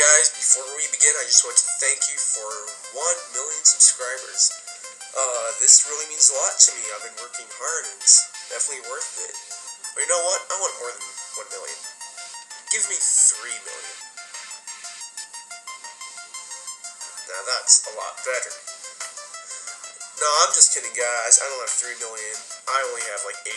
guys, before we begin, I just want to thank you for 1 million subscribers. This really means a lot to me. I've been working hard and it's definitely worth it. But you know what? I want more than 1 million. Give me 3 million. Now that's a lot better. No, I'm just kidding, guys. I don't have 3 million. I only have like 80.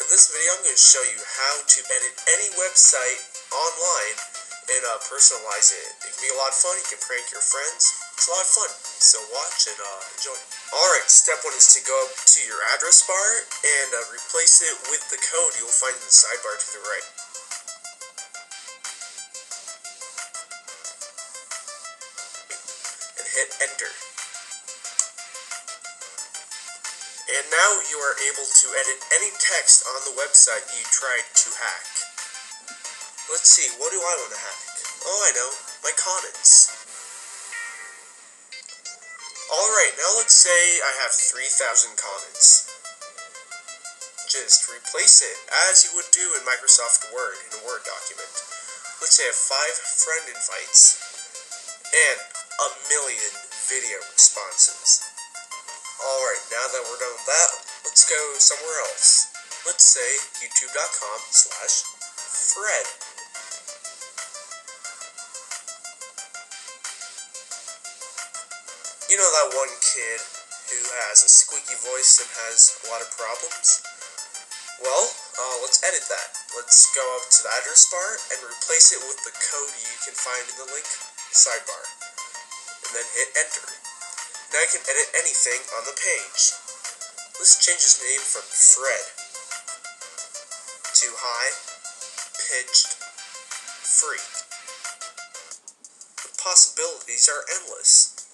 But in this video, I'm going to show you how to edit any website online and personalize it. It can be a lot of fun. You can prank your friends. It's a lot of fun. So watch and enjoy. Alright, step one is to go up to your address bar and replace it with the code you'll find in the sidebar to the right. And hit enter. And now you are able to edit any text on the website you tried to hack. Let's see, what do I want to hack? Oh, I know, my comments. Alright, now let's say I have 3,000 comments. Just replace it, as you would do in Microsoft Word, in a Word document. Let's say I have 5 friend invites, and 1 million video responses. Alright, now that we're done with that, let's go somewhere else. Let's say youtube.com/thread. You know that one kid who has a squeaky voice and has a lot of problems? Well, let's edit that. Let's go up to the address bar and replace it with the code you can find in the link sidebar. And then hit enter. Now I can edit anything on the page. Let's change his name from Fred to High Pitched Freak. The possibilities are endless.